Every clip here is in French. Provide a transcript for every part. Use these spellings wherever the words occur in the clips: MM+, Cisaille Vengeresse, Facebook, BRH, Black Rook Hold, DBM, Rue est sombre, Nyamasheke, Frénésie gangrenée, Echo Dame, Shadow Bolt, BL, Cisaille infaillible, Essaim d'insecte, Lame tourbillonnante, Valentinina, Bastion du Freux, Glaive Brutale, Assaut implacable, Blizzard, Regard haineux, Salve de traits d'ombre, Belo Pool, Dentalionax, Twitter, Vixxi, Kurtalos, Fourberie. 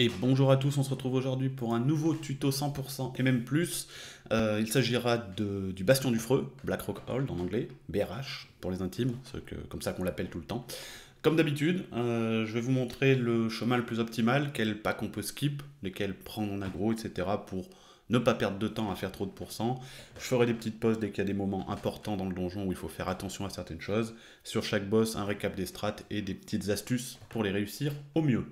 Et bonjour à tous, on se retrouve aujourd'hui pour un nouveau tuto 100% et même plus. Il s'agira du Bastion du Freux, Black Rook Hold en anglais, BRH pour les intimes, comme ça qu'on l'appelle tout le temps. Comme d'habitude, je vais vous montrer le chemin le plus optimal, quel pack on peut skip, lesquels prendre en aggro, etc. pour ne pas perdre de temps à faire trop de pourcents. Je ferai des petites pauses dès qu'il y a des moments importants dans le donjon où il faut faire attention à certaines choses. Sur chaque boss, un récap des strats et des petites astuces pour les réussir au mieux.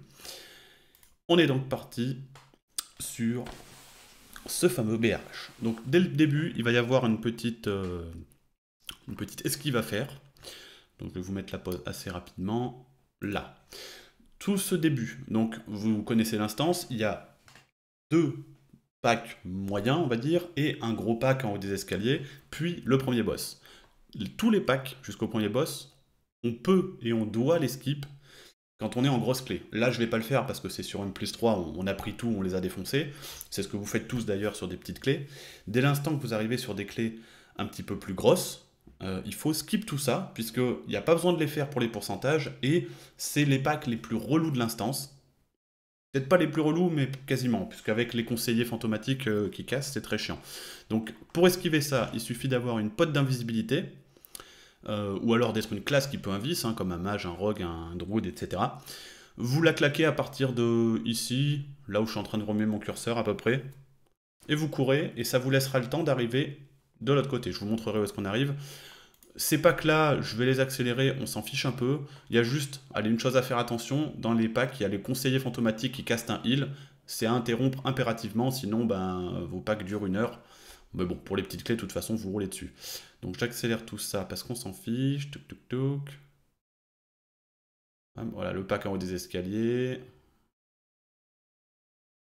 On est donc parti sur ce fameux BRH. Donc dès le début, il va y avoir une petite esquive à faire. Donc je vais vous mettre la pause assez rapidement. Là. Tout ce début, donc vous connaissez l'instance, il y a deux packs moyens, on va dire, et un gros pack en haut des escaliers, puis le premier boss. Tous les packs jusqu'au premier boss, on peut et on doit les skip quand on est en grosse clé. Là, je ne vais pas le faire parce que c'est sur M+3, on a pris tout, on les a défoncés. C'est ce que vous faites tous d'ailleurs sur des petites clés. Dès l'instant que vous arrivez sur des clés un petit peu plus grosses, il faut skip tout ça, puisqu'il n'y a pas besoin de les faire pour les pourcentages, et c'est les packs les plus relous de l'instance. Peut-être pas les plus relous, mais quasiment, puisqu'avec les conseillers fantomatiques qui cassent, c'est très chiant. Donc, pour esquiver ça, il suffit d'avoir une pote d'invisibilité, ou alors d'être une classe qui peut invis, hein, comme un mage, un rogue, un druide, etc. Vous la claquez à partir de ici, là où je suis en train de remuer mon curseur à peu près, et vous courez, et ça vous laissera le temps d'arriver de l'autre côté. Je vous montrerai où est-ce qu'on arrive. Ces packs-là, je vais les accélérer, on s'en fiche un peu. Il y a juste, allez, une chose à faire attention, dans les packs, il y a les conseillers fantomatiques qui castent un heal, c'est à interrompre impérativement, sinon ben, vos packs durent une heure. Mais bon, pour les petites clés, de toute façon, vous roulez dessus. Donc j'accélère tout ça parce qu'on s'en fiche. Tuk, tuk, tuk. Voilà, le pack en haut des escaliers.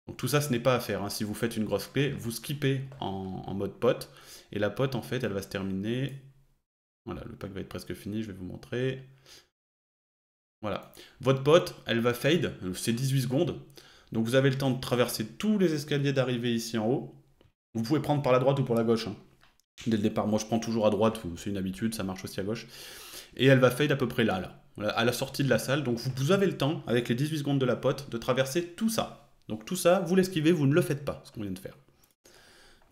Donc tout ça, ce n'est pas à faire, hein. Si vous faites une grosse clé, vous skippez en mode pote. Et la pote, en fait, elle va se terminer. Voilà, le pack va être presque fini, je vais vous montrer. Voilà. Votre pote, elle va fade, c'est 18 secondes. Donc vous avez le temps de traverser tous les escaliers, d'arriver ici en haut. Vous pouvez prendre par la droite ou pour la gauche, hein. Dès le départ, moi je prends toujours à droite, c'est une habitude, ça marche aussi à gauche. Et elle va fade à peu près là, à la sortie de la salle. Donc vous avez le temps, avec les 18 secondes de la pote, de traverser tout ça. Donc tout ça, vous l'esquivez, vous ne le faites pas, ce qu'on vient de faire.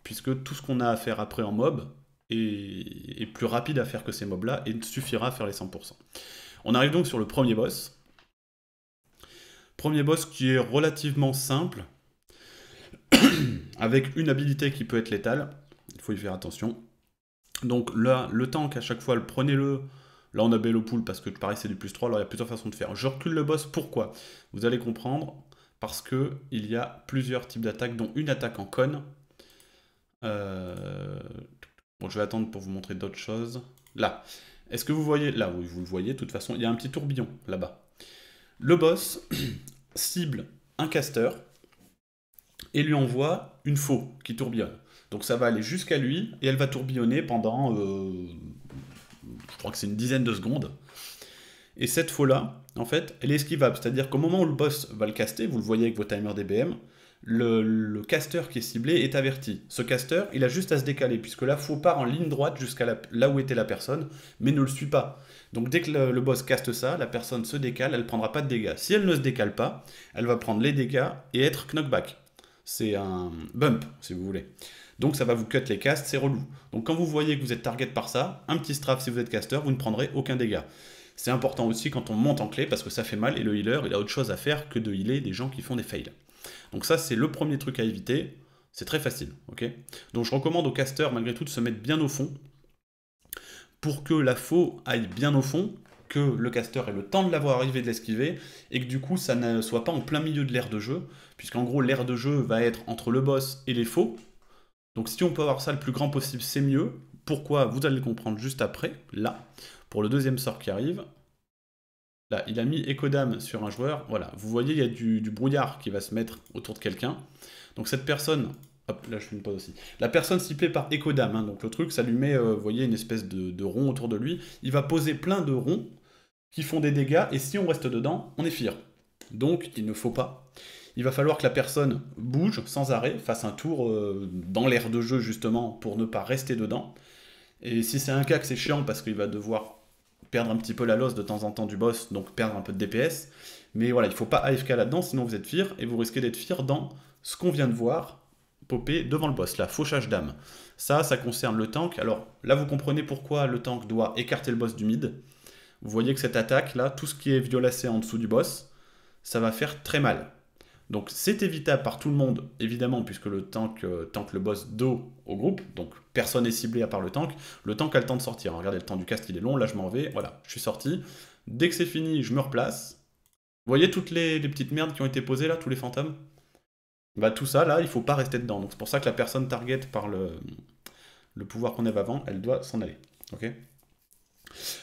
Puisque tout ce qu'on a à faire après en mob est plus rapide à faire que ces mobs-là et suffira à faire les 100%. On arrive donc sur le premier boss. Premier boss qui est relativement simple. Avec une habilité qui peut être létale, il faut y faire attention. Donc là, le tank à chaque fois, prenez-le. Là on a Belo Pool parce que pareil c'est du +3, alors il y a plusieurs façons de faire. Je recule le boss, pourquoi? Vous allez comprendre, parce que il y a plusieurs types d'attaques, dont une attaque en conne. Bon, je vais attendre pour vous montrer d'autres choses. Là, est-ce que vous voyez? Là, oui, vous le voyez, de toute façon, il y a un petit tourbillon là-bas. Le boss cible un casteur et lui envoie une faux qui tourbillonne. Donc ça va aller jusqu'à lui, et elle va tourbillonner pendant, je crois que c'est une dizaine de secondes. Et cette faux-là, en fait, elle est esquivable. C'est-à-dire qu'au moment où le boss va le caster, vous le voyez avec vos timers DBM, le casteur qui est ciblé est averti. Ce casteur, il a juste à se décaler, puisque la faux part en ligne droite jusqu'à là où était la personne, mais ne le suit pas. Donc dès que le boss caste ça, la personne se décale, elle ne prendra pas de dégâts. Si elle ne se décale pas, elle va prendre les dégâts et être knockback. C'est un bump, si vous voulez. Donc ça va vous cut les castes, c'est relou. Donc quand vous voyez que vous êtes target par ça, un petit strafe si vous êtes caster, vous ne prendrez aucun dégât. C'est important aussi quand on monte en clé, parce que ça fait mal, et le healer, il a autre chose à faire que de healer des gens qui font des fails. Donc ça, c'est le premier truc à éviter. C'est très facile, ok? Donc je recommande aux casters, malgré tout, de se mettre bien au fond, pour que la faux aille bien au fond, que le casteur ait le temps de l'avoir arrivé, de l'esquiver, et que du coup ça ne soit pas en plein milieu de l'aire de jeu, puisqu'en gros l'aire de jeu va être entre le boss et les faux. Donc si on peut avoir ça le plus grand possible, c'est mieux. Pourquoi? Vous allez le comprendre juste après. Là, pour le deuxième sort qui arrive, là il a mis Echo Dame sur un joueur. Voilà, vous voyez il y a du brouillard qui va se mettre autour de quelqu'un. Donc cette personne, hop, là je fais une pause aussi. La personne ciblée par Echo Dame, hein, donc le truc, ça lui met, vous voyez, une espèce de rond autour de lui. Il va poser plein de ronds qui font des dégâts, et si on reste dedans, on est fire. Donc il ne faut pas. Il va falloir que la personne bouge sans arrêt, fasse un tour dans l'aire de jeu justement pour ne pas rester dedans. Et si c'est un cas que c'est chiant parce qu'il va devoir perdre un petit peu la loss de temps en temps du boss, donc perdre un peu de DPS. Mais voilà, il ne faut pas AFK là-dedans, sinon vous êtes fear, et vous risquez d'être fear dans ce qu'on vient de voir popper devant le boss, là, fauchage d'âme. Ça, ça concerne le tank. Alors là, vous comprenez pourquoi le tank doit écarter le boss du mid. Vous voyez que cette attaque, là, tout ce qui est violacé en dessous du boss, ça va faire très mal. Donc c'est évitable par tout le monde, évidemment, puisque le tank tank le boss dos au groupe, donc personne n'est ciblé à part le tank. Le tank a le temps de sortir, hein. Regardez, le temps du cast, il est long, là je m'en vais, voilà, je suis sorti. Dès que c'est fini, je me replace. Vous voyez toutes les petites merdes qui ont été posées là, tous les fantômes? Bah tout ça, là, il faut pas rester dedans. Donc c'est pour ça que la personne target par le pouvoir qu'on avait avant, elle doit s'en aller. Ok.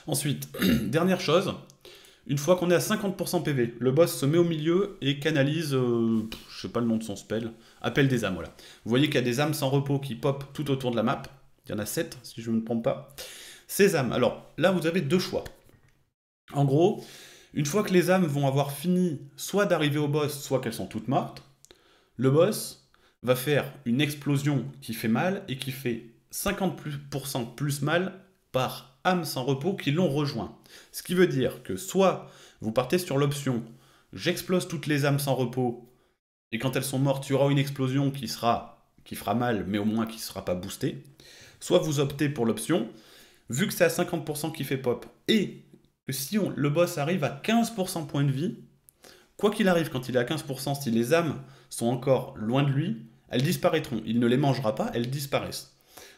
Ensuite, dernière chose... Une fois qu'on est à 50% PV, le boss se met au milieu et canalise, je sais pas le nom de son spell, Appel des âmes, voilà. Vous voyez qu'il y a des âmes sans repos qui pop tout autour de la map. Il y en a 7, si je ne me trompe pas. Ces âmes, alors là vous avez deux choix. En gros, une fois que les âmes vont avoir fini soit d'arriver au boss, soit qu'elles sont toutes mortes, le boss va faire une explosion qui fait mal et qui fait 50% plus mal par âmes sans repos qui l'ont rejoint. Ce qui veut dire que soit vous partez sur l'option « J'explose toutes les âmes sans repos » et quand elles sont mortes, il y aura une explosion qui fera mal, mais au moins qui ne sera pas boostée. Soit vous optez pour l'option « Vu que c'est à 50% qui fait pop et que si le boss arrive à 15% points de vie, quoi qu'il arrive, quand il est à 15%, si les âmes sont encore loin de lui, elles disparaîtront. Il ne les mangera pas, elles disparaissent. »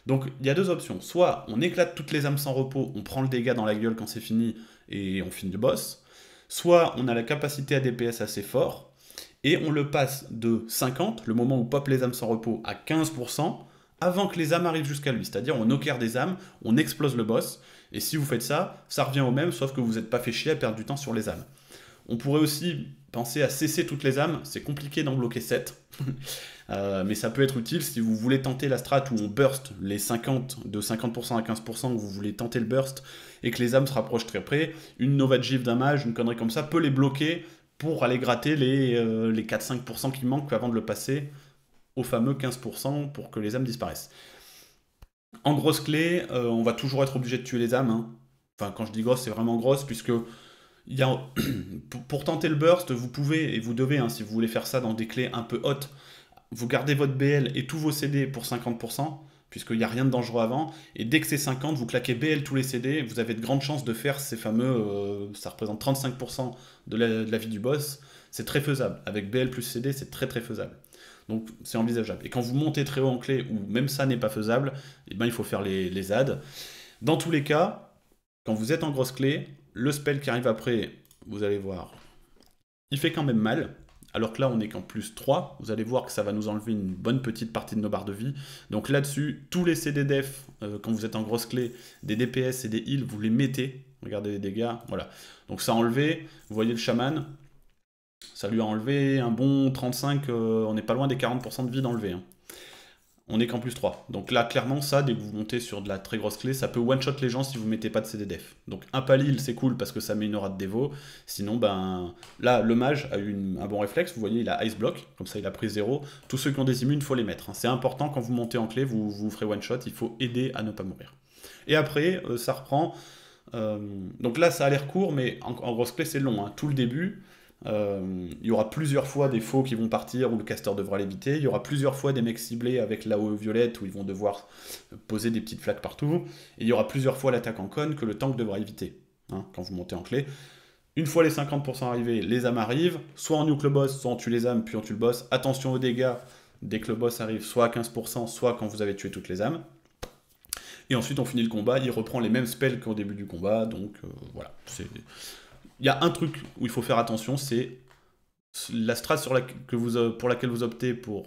Donc il y a deux options, soit on éclate toutes les âmes sans repos, on prend le dégât dans la gueule quand c'est fini et on finit le boss, soit on a la capacité à DPS assez fort et on le passe de 50, le moment où pop les âmes sans repos, à 15% avant que les âmes arrivent jusqu'à lui, c'est-à-dire on knocker des âmes, on explose le boss et si vous faites ça, ça revient au même sauf que vous n'êtes pas fait chier à perdre du temps sur les âmes. On pourrait aussi penser à cesser toutes les âmes, c'est compliqué d'en bloquer 7, mais ça peut être utile si vous voulez tenter la strat où on burst les 50, de 50% à 15%, où vous voulez tenter le burst, et que les âmes se rapprochent très près, une Nova Gif d'un mage, une connerie comme ça, peut les bloquer pour aller gratter les 4-5% qui manquent avant de le passer au fameux 15% pour que les âmes disparaissent. En grosse clé, on va toujours être obligé de tuer les âmes, hein. Enfin quand je dis grosse, c'est vraiment grosse, puisque... Il y a, pour tenter le burst, vous pouvez et vous devez, hein, si vous voulez faire ça dans des clés un peu hautes, vous gardez votre BL et tous vos CD pour 50%, puisqu'il n'y a rien de dangereux avant, et dès que c'est 50, vous claquez BL tous les CD, vous avez de grandes chances de faire ces fameux, ça représente 35% de la vie du boss, c'est très faisable, avec BL plus CD c'est très très faisable, donc c'est envisageable. Et quand vous montez très haut en clé, où même ça n'est pas faisable, eh ben, il faut faire les adds. Dans tous les cas, quand vous êtes en grosse clé, le spell qui arrive après, vous allez voir, il fait quand même mal. Alors que là, on est qu'en plus 3. Vous allez voir que ça va nous enlever une bonne petite partie de nos barres de vie. Donc là-dessus, tous les CD def, quand vous êtes en grosse clé, des DPS et des heals, vous les mettez. Regardez les dégâts, voilà. Donc ça a enlevé, vous voyez le chaman, ça lui a enlevé un bon 35, on n'est pas loin des 40% de vie d'enlever, hein. On est qu'en plus 3. Donc là, clairement, ça, dès que vous montez sur de la très grosse clé, ça peut one-shot les gens si vous ne mettez pas de CD def. Donc un palil, c'est cool parce que ça met une aura de dévo. Sinon, ben là, le mage a eu un bon réflexe. Vous voyez, il a ice block. Comme ça, il a pris 0. Tous ceux qui ont des immunes, il faut les mettre. C'est important, quand vous montez en clé, vous ferez one-shot. Il faut aider à ne pas mourir. Et après, ça reprend... donc là, ça a l'air court, mais en grosse clé, c'est long, hein. Tout le début... il y aura plusieurs fois des faux qui vont partir où le caster devra l'éviter, il y aura plusieurs fois des mecs ciblés avec l'AOE violette où ils vont devoir poser des petites flaques partout, et il y aura plusieurs fois l'attaque en con que le tank devra éviter, hein, quand vous montez en clé. Une fois les 50% arrivés, les âmes arrivent, soit on nuke le boss, soit on tue les âmes puis on tue le boss, attention aux dégâts dès que le boss arrive, soit à 15%, soit quand vous avez tué toutes les âmes, et ensuite on finit le combat, il reprend les mêmes spells qu'au début du combat, donc voilà, c'est... Il y a un truc où il faut faire attention, c'est la strat pour laquelle vous optez pour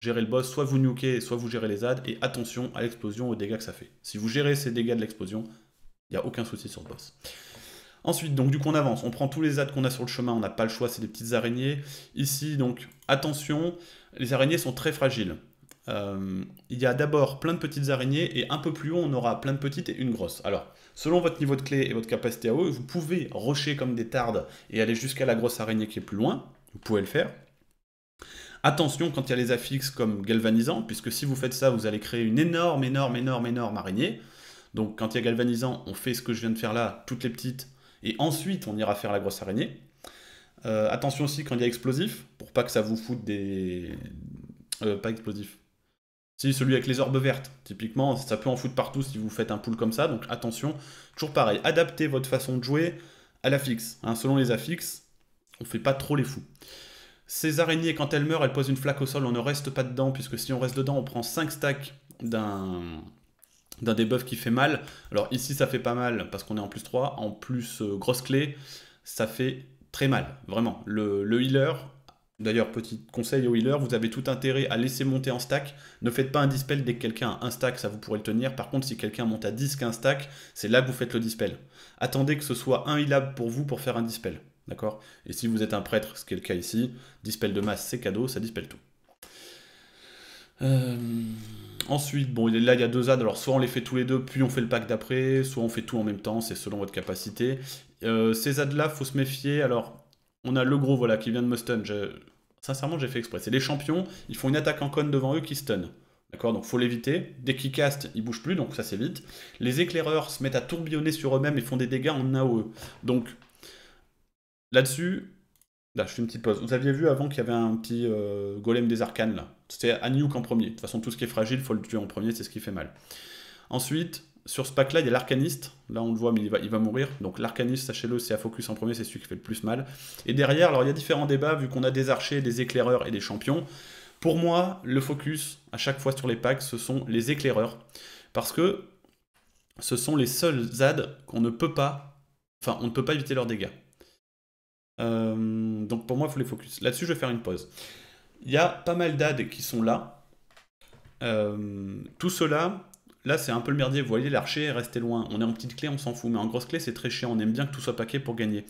gérer le boss, soit vous nukez, soit vous gérez les adds, et attention à l'explosion, aux dégâts que ça fait. Si vous gérez ces dégâts de l'explosion, il n'y a aucun souci sur le boss. Ensuite, donc du coup on avance, on prend tous les adds qu'on a sur le chemin, on n'a pas le choix, c'est des petites araignées. Ici, donc attention, les araignées sont très fragiles. Il y a d'abord plein de petites araignées et un peu plus haut on aura plein de petites et une grosse. Alors selon votre niveau de clé et votre capacité à AOE, vous pouvez rusher comme des tardes et aller jusqu'à la grosse araignée qui est plus loin, vous pouvez le faire. Attention quand il y a les affixes comme galvanisant, puisque si vous faites ça vous allez créer une énorme araignée. Donc quand il y a galvanisant, on fait ce que je viens de faire là, toutes les petites, et ensuite on ira faire la grosse araignée. Attention aussi quand il y a explosif, pour pas que ça vous foute des... pas explosif. Si, celui avec les orbes vertes, typiquement, ça peut en foutre partout si vous faites un pool comme ça, donc attention. Toujours pareil, adaptez votre façon de jouer à l'affixe. Hein, selon les affixes, on fait pas trop les fous. Ces araignées, quand elles meurent, elles posent une flaque au sol, on ne reste pas dedans, puisque si on reste dedans, on prend 5 stacks d'un debuff qui fait mal. Alors ici, ça fait pas mal, parce qu'on est en plus 3, en plus grosse clé, ça fait très mal, vraiment. Le healer, d'ailleurs, petit conseil au healer, vous avez tout intérêt à laisser monter en stack. Ne faites pas un dispel dès que quelqu'un a un stack, ça vous pourrez le tenir. Par contre, si quelqu'un monte à 10, 15 stacks, c'est là que vous faites le dispel. Attendez que ce soit un healable pour vous pour faire un dispel. D'accord. Et si vous êtes un prêtre, ce qui est le cas ici, dispel de masse, c'est cadeau, ça dispelle tout. Ensuite, bon, là il y a 2 ZAD, alors soit on les fait tous les deux, puis on fait le pack d'après, soit on fait tout en même temps, c'est selon votre capacité. Ces ZAD là, faut se méfier, alors on a le gros voilà, qui vient de me stun, sincèrement j'ai fait exprès, c'est les champions, ils font une attaque en conne devant eux qui stun. D'accord, donc faut l'éviter. Dès qu'ils castent, ils bougent plus, donc ça c'est vite. Les éclaireurs se mettent à tourbillonner sur eux-mêmes et font des dégâts en AOE. Donc... là-dessus, là je fais une petite pause. Vous aviez vu avant qu'il y avait un petit golem des arcanes là. C'était à nuke en premier. De toute façon, tout ce qui est fragile, il faut le tuer en premier, c'est ce qui fait mal. Ensuite, sur ce pack là, il y a l'arcaniste. Là on le voit, mais il va mourir. Donc l'arcaniste, sachez-le, c'est à focus en premier, c'est celui qui fait le plus mal. Et derrière, alors il y a différents débats, vu qu'on a des archers, des éclaireurs et des champions. Pour moi, le focus, à chaque fois sur les packs, ce sont les éclaireurs. Parce que ce sont les seuls ZAD qu'on ne peut pas... Enfin, on ne peut pas éviter leurs dégâts. Donc pour moi il faut les focus. Là-dessus je vais faire une pause. Il y a pas mal d'AD qui sont là. Tout cela, là c'est un peu le merdier. Vous voyez l'archer, restez loin. On est en petite clé, on s'en fout. Mais en grosse clé c'est très chiant. On aime bien que tout soit paquet pour gagner.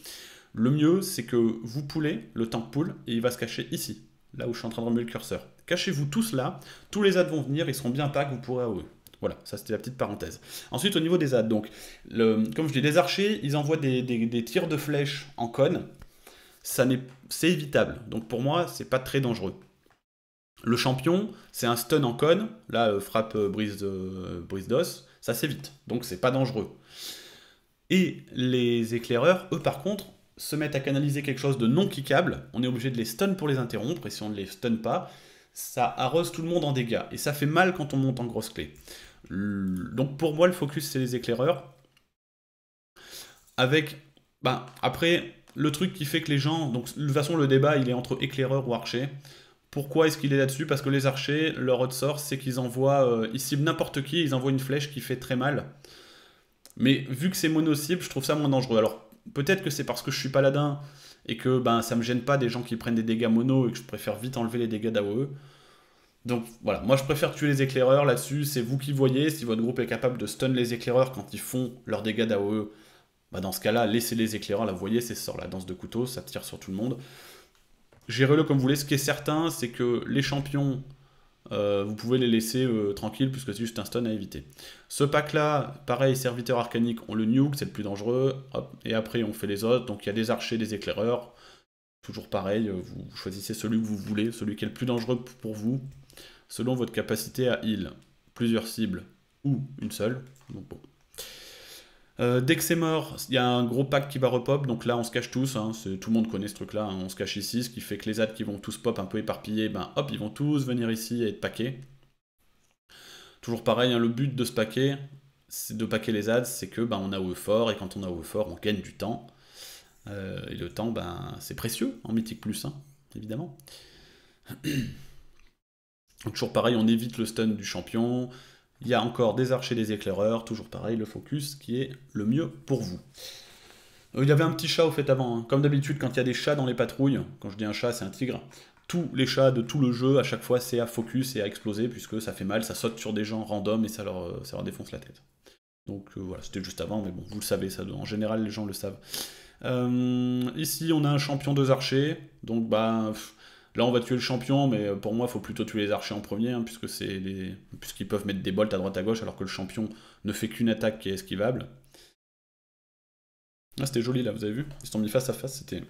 Le mieux c'est que vous poulez, le tank pool, et il va se cacher ici. Là où je suis en train de remuer le curseur. Cachez-vous tous là. Tous les AD vont venir, ils seront bien pack, vous pourrez AOE. Voilà, ça c'était la petite parenthèse. Ensuite au niveau des AD, donc, comme je dis, les archers, ils envoient des tirs de flèches en cône. C'est évitable, donc pour moi c'est pas très dangereux. Le champion, c'est un stun en conne, là frappe brise d'os, ça s'évite, donc c'est pas dangereux. Et les éclaireurs, eux par contre, se mettent à canaliser quelque chose de non kickable, on est obligé de les stun pour les interrompre, et si on ne les stun pas, ça arrose tout le monde en dégâts, et ça fait mal quand on monte en grosse clé. Donc pour moi le focus c'est les éclaireurs, avec, ben après... Le truc qui fait que les gens... Donc, de toute façon, le débat, il est entre éclaireur ou archer. Pourquoi est-ce qu'il est là-dessus? Parce que les archers, leur ressort, c'est qu'ils envoient... ils ciblent n'importe qui, ils envoient une flèche qui fait très mal. Mais vu que c'est mono-cible, je trouve ça moins dangereux. Alors, peut-être que c'est parce que je suis paladin et que ben, ça me gêne pas des gens qui prennent des dégâts mono et que je préfère vite enlever les dégâts d'AOE. Donc, voilà. Moi, je préfère tuer les éclaireurs là-dessus. C'est vous qui voyez. Si votre groupe est capable de stun les éclaireurs quand ils font leurs dégâts d'AOE, bah dans ce cas-là, laissez les éclaireurs, là vous voyez, c'est sort, la danse de couteau, ça tire sur tout le monde. Gérez-le comme vous voulez, ce qui est certain, c'est que les champions, vous pouvez les laisser tranquilles, puisque c'est juste un stun à éviter. Ce pack-là, pareil, serviteur arcanique, on le nuke, c'est le plus dangereux, hop, et après on fait les autres, donc il y a des archers, des éclaireurs, toujours pareil, vous choisissez celui que vous voulez, celui qui est le plus dangereux pour vous, selon votre capacité à heal, plusieurs cibles, ou une seule, donc bon. Dès que c'est mort, il y a un gros pack qui va repop, donc là on se cache tous, hein, tout le monde connaît ce truc là, hein, on se cache ici, ce qui fait que les ZAD qui vont tous pop un peu éparpillés, ben hop, ils vont tous venir ici et être paqués. Toujours pareil, hein, le but de se paquer, c'est de paquer les ZAD, c'est que ben, on a AOE fort, et quand on a AOE fort, on gagne du temps. Et le temps, ben, c'est précieux en mythique plus, hein, évidemment. Donc, toujours pareil, on évite le stun du champion. Il y a encore des archers, des éclaireurs, toujours pareil, le focus qui est le mieux pour vous. Il y avait un petit chat au fait avant, hein. Comme d'habitude quand il y a des chats dans les patrouilles, quand je dis un chat c'est un tigre, tous les chats de tout le jeu à chaque fois c'est à focus et à exploser puisque ça fait mal, ça saute sur des gens random et ça leur défonce la tête. Donc voilà, c'était juste avant mais bon, vous le savez, ça, en général les gens le savent. Ici on a un champion, 2 archers, donc bah... Là on va tuer le champion, mais pour moi il faut plutôt tuer les archers en premier, hein, puisqu'ils peuvent mettre des bolts à droite à gauche alors que le champion ne fait qu'une attaque qui est esquivable. Ah, c'était joli là, vous avez vu? Ils se sont mis face à face, c'était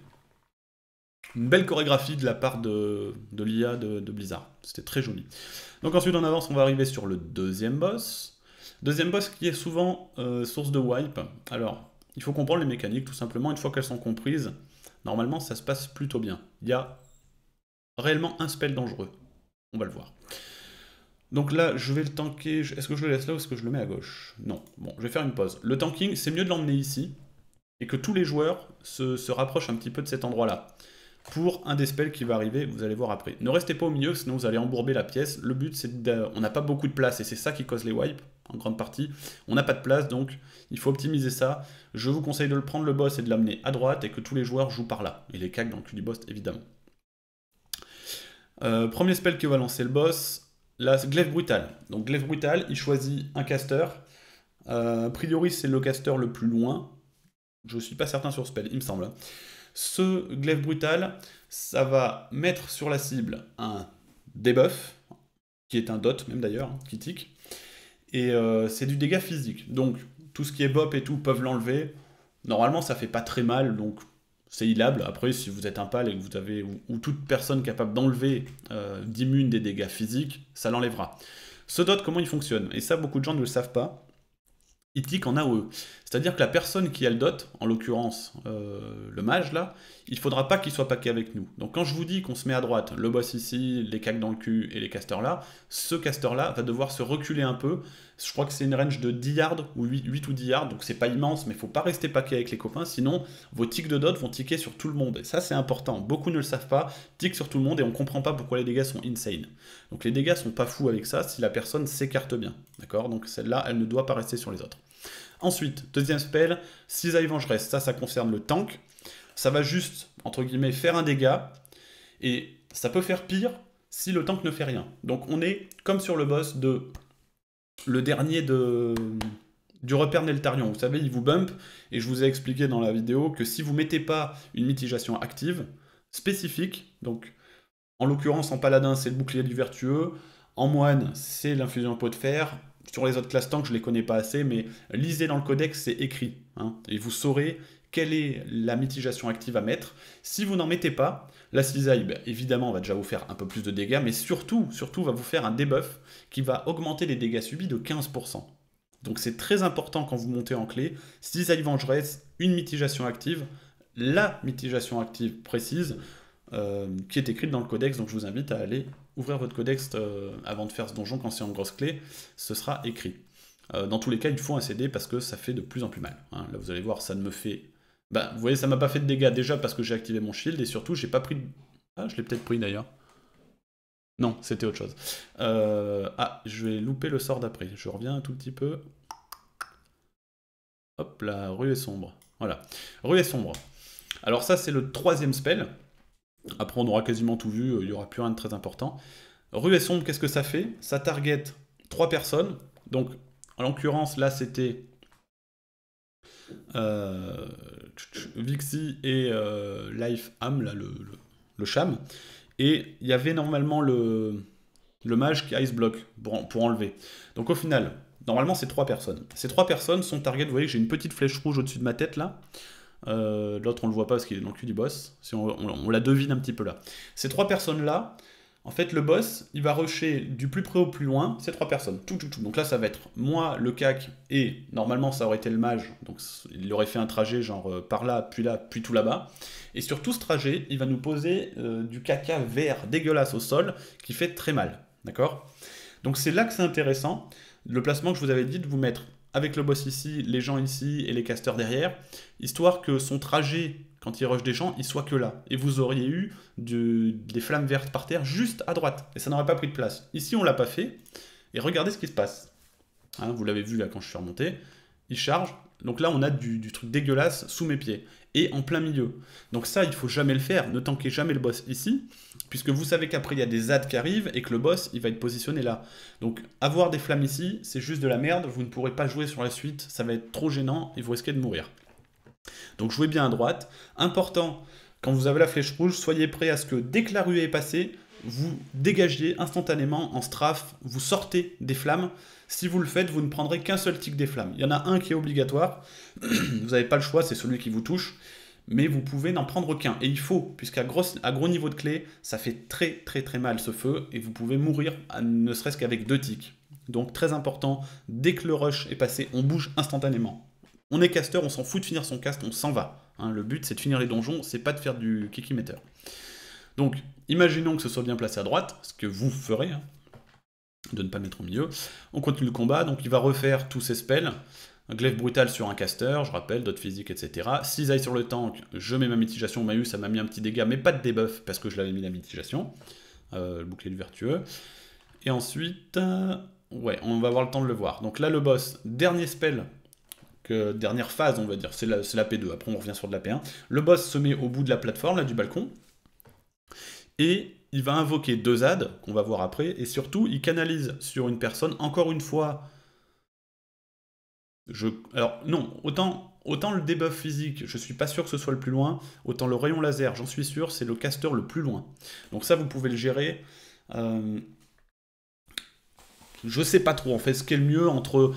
une belle chorégraphie de la part de l'IA de Blizzard. C'était très joli. Donc ensuite en avance on va arriver sur le deuxième boss. Deuxième boss qui est souvent source de wipe. Alors, il faut comprendre les mécaniques, tout simplement. Une fois qu'elles sont comprises, normalement, ça se passe plutôt bien. Il y a réellement un spell dangereux. On va le voir. Donc là, je vais le tanker. Est-ce que je le laisse là ou est-ce que je le mets à gauche? Non. Bon, je vais faire une pause. Le tanking, c'est mieux de l'emmener ici et que tous les joueurs se rapprochent un petit peu de cet endroit-là pour un des spells qui va arriver, vous allez voir après. Ne restez pas au milieu, sinon vous allez embourber la pièce. Le but, c'est qu'on n'a pas beaucoup de place, et c'est ça qui cause les wipes, en grande partie. On n'a pas de place, donc il faut optimiser ça. Je vous conseille de le prendre, le boss, et de l'amener à droite, et que tous les joueurs jouent par là. Et les cacs dans le cul du boss, évidemment. Premier spell qui va lancer le boss, la Glaive Brutale. Donc Glaive Brutale, il choisit un caster. A priori, c'est le caster le plus loin. Je ne suis pas certain sur ce spell, il me semble. Ce glaive brutal, ça va mettre sur la cible un debuff, qui est un dot même d'ailleurs, qui tique, et c'est du dégât physique. Donc tout ce qui est bop et tout peuvent l'enlever. Normalement ça fait pas très mal, donc c'est healable. Après si vous êtes un pal et que vous avez, ou toute personne capable d'enlever d'immune des dégâts physiques, ça l'enlèvera. Ce dot, comment il fonctionne? Et ça beaucoup de gens ne le savent pas. Il tique en AOE, c'est-à-dire que la personne qui a le dot, en l'occurrence le mage là, il ne faudra pas qu'il soit paqué avec nous. Donc quand je vous dis qu'on se met à droite, le boss ici, les cacs dans le cul et les casters là, ce caster là va devoir se reculer un peu. Je crois que c'est une range de 10 yards, ou 8 ou 10 yards, donc c'est pas immense, mais il ne faut pas rester paqué avec les copains, sinon vos tics de dot vont tiquer sur tout le monde. Et ça c'est important, beaucoup ne le savent pas, tick sur tout le monde et on ne comprend pas pourquoi les dégâts sont insane. Donc les dégâts sont pas fous avec ça si la personne s'écarte bien, d'accord? Donc celle-là, elle ne doit pas rester sur les autres. Ensuite, deuxième spell, Cisaille Vengeresse, ça concerne le tank, ça va juste, entre guillemets, faire un dégât, et ça peut faire pire si le tank ne fait rien. Donc on est comme sur le boss de le dernier du repère Neltarion, vous savez, il vous bump, et je vous ai expliqué dans la vidéo que si vous ne mettez pas une mitigation active, spécifique, donc en l'occurrence en paladin c'est le bouclier du vertueux, en moine c'est l'infusion de pot de fer. Sur les autres classes tank, je ne les connais pas assez, mais lisez dans le codex, c'est écrit. Hein, et vous saurez quelle est la mitigation active à mettre. Si vous n'en mettez pas, la cisaille, ben, évidemment, va déjà vous faire un peu plus de dégâts, mais surtout va vous faire un debuff qui va augmenter les dégâts subis de 15%. Donc c'est très important quand vous montez en clé. Cisaille vengeresse, une mitigation active, la mitigation active précise, qui est écrite dans le codex, donc je vous invite à aller ouvrir votre codex avant de faire ce donjon quand c'est en grosse clé, ce sera écrit. Dans tous les cas, il faut un CD parce que ça fait de plus en plus mal. Hein. Là, vous allez voir, ça ne me fait... Bah, vous voyez, ça m'a pas fait de dégâts déjà parce que j'ai activé mon shield et surtout, j'ai pas pris de... Ah, je l'ai peut-être pris d'ailleurs. Non, c'était autre chose. Ah, je vais louper le sort d'après. Je reviens un tout petit peu. Hop là, rue est sombre. Voilà, rue est sombre. Alors ça, c'est le troisième spell. Après, on aura quasiment tout vu, il n'y aura plus rien de très important. Rue est sombre, qu'est-ce que ça fait? Ça target 3 personnes. Donc, en l'occurrence, là, c'était Vixxi et Life Ham, là, le cham. Et il y avait normalement le mage qui ice block pour enlever. Donc, au final, normalement, c'est 3 personnes. Ces 3 personnes sont target. Vous voyez que j'ai une petite flèche rouge au-dessus de ma tête, là. L'autre on le voit pas parce qu'il est dans le cul du boss, si on la devine un petit peu là. Ces 3 personnes là, en fait le boss il va rusher du plus près au plus loin ces 3 personnes, tout. Donc là ça va être moi, le cac, et normalement ça aurait été le mage, donc il aurait fait un trajet genre par là, puis tout là-bas, et sur tout ce trajet il va nous poser du caca vert dégueulasse au sol qui fait très mal, d'accord? Donc c'est là que c'est intéressant, le placement que je vous avais dit de vous mettre avec le boss ici, les gens ici et les casteurs derrière, histoire que son trajet, quand il rush des gens, il soit que là. Et vous auriez eu des flammes vertes par terre juste à droite. Et ça n'aurait pas pris de place. Ici, on ne l'a pas fait. Et regardez ce qui se passe. Hein, vous l'avez vu là quand je suis remonté. Il charge. Donc là, on a du truc dégueulasse sous mes pieds. Et en plein milieu. Donc ça, il ne faut jamais le faire. Ne tankez jamais le boss ici. Puisque vous savez qu'après, il y a des adds qui arrivent et que le boss, il va être positionné là. Donc avoir des flammes ici, c'est juste de la merde. Vous ne pourrez pas jouer sur la suite. Ça va être trop gênant et vous risquez de mourir. Donc jouez bien à droite. Important, quand vous avez la flèche rouge, soyez prêt à ce que dès que la ruée est passée, vous dégagiez instantanément en strafe, vous sortez des flammes. Si vous le faites, vous ne prendrez qu'un seul tic des flammes. Il y en a un qui est obligatoire, vous n'avez pas le choix, c'est celui qui vous touche, mais vous pouvez n'en prendre qu'un. Et il faut, puisqu'à gros niveau de clé, ça fait très très mal ce feu, et vous pouvez mourir, ne serait-ce qu'avec 2 tics. Donc très important, dès que le rush est passé, on bouge instantanément. On est caster, on s'en fout de finir son cast, on s'en va. Hein, le but c'est de finir les donjons, c'est pas de faire du kikimeter. Donc imaginons que ce soit bien placé à droite, ce que vous ferez, hein, de ne pas mettre au milieu. On continue le combat, donc il va refaire tous ses spells. Glaive Brutale sur un caster, je rappelle, d'autres physiques, etc. Cisaille sur le tank, je mets ma mitigation, Mahu, ça m'a mis un petit dégât, mais pas de debuff, parce que je l'avais mis la mitigation. Le bouclier du vertueux. Et ensuite, ouais, on va avoir le temps de le voir. Donc là, le boss, dernier spell, dernière phase, on va dire, c'est la P2, après on revient sur de la P1. Le boss se met au bout de la plateforme, là, du balcon, et il va invoquer deux adds, qu'on va voir après, et surtout, il canalise sur une personne, encore une fois... Alors non, autant le debuff physique, je suis pas sûr que ce soit le plus loin, autant le rayon laser, j'en suis sûr, c'est le caster le plus loin. Donc ça, vous pouvez le gérer. Je sais pas trop, en fait, ce qui est le mieux entre...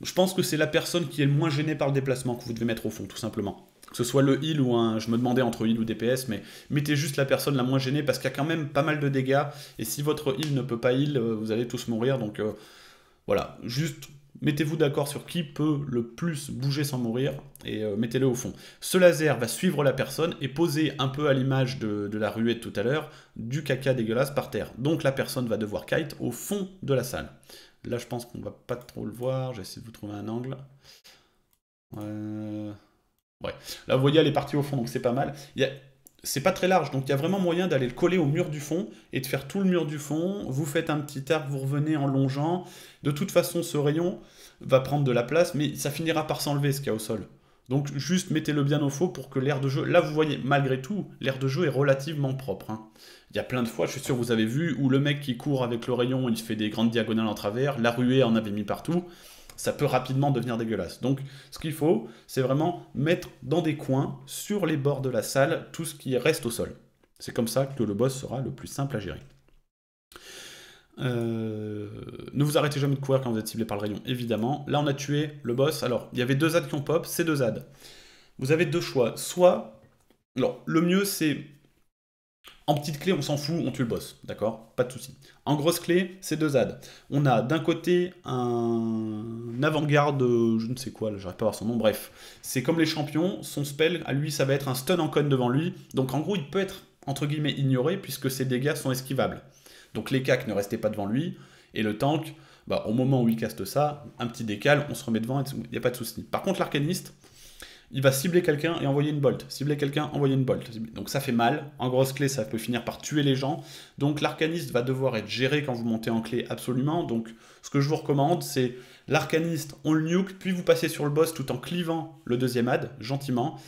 Je pense que c'est la personne qui est le moins gênée par le déplacement que vous devez mettre au fond, tout simplement. Que ce soit le heal ou un... Je me demandais entre heal ou DPS, mais mettez juste la personne la moins gênée, parce qu'il y a quand même pas mal de dégâts, et si votre heal ne peut pas heal, vous allez tous mourir, donc voilà, juste... Mettez-vous d'accord sur qui peut le plus bouger sans mourir et mettez-le au fond. Ce laser va suivre la personne et poser un peu à l'image de la ruée de tout à l'heure du caca dégueulasse par terre. Donc la personne va devoir kite au fond de la salle. Là je pense qu'on va pas trop le voir, j'essaie de vous trouver un angle. Ouais. Là vous voyez elle est partie au fond donc c'est pas mal. C'est pas très large, donc il y a vraiment moyen d'aller le coller au mur du fond et de faire tout le mur du fond. Vous faites un petit arc, vous revenez en longeant. De toute façon, ce rayon va prendre de la place, mais ça finira par s'enlever ce qu'il y a au sol. Donc juste mettez-le bien au faux pour que l'air de jeu... Là, vous voyez, malgré tout, l'air de jeu est relativement propre. Hein. Il y a plein de fois, je suis sûr que vous avez vu, où le mec qui court avec le rayon, il fait des grandes diagonales en travers, la ruée en avait mis partout. Ça peut rapidement devenir dégueulasse. Donc, ce qu'il faut, c'est vraiment mettre dans des coins, sur les bords de la salle, tout ce qui reste au sol. C'est comme ça que le boss sera le plus simple à gérer. Ne vous arrêtez jamais de courir quand vous êtes ciblé par le rayon, évidemment. Là, on a tué le boss. Alors, il y avait deux adds qui ont pop, c'est deux adds. Vous avez deux choix. Soit... Alors, le mieux, c'est... En petite clé, on s'en fout, on tue le boss, d'accord? Pas de souci. En grosse clé, c'est deux adds. On a d'un côté un avant-garde, je ne sais quoi, j'arrive pas à voir son nom, bref. C'est comme les champions, son spell, à lui, ça va être un stun en con devant lui. Donc en gros, il peut être, entre guillemets, ignoré, puisque ses dégâts sont esquivables. Donc les cacs ne restaient pas devant lui, et le tank, bah, au moment où il caste ça, un petit décal, on se remet devant, il n'y a pas de souci. Par contre, l'arcaniste... Il va cibler quelqu'un et envoyer une bolt. Cibler quelqu'un, envoyer une bolt. Donc ça fait mal. En grosse clé, ça peut finir par tuer les gens. Donc l'arcaniste va devoir être géré quand vous montez en clé absolument. Donc ce que je vous recommande, c'est l'arcaniste, on le nuke, puis vous passez sur le boss tout en clivant le deuxième add, gentiment.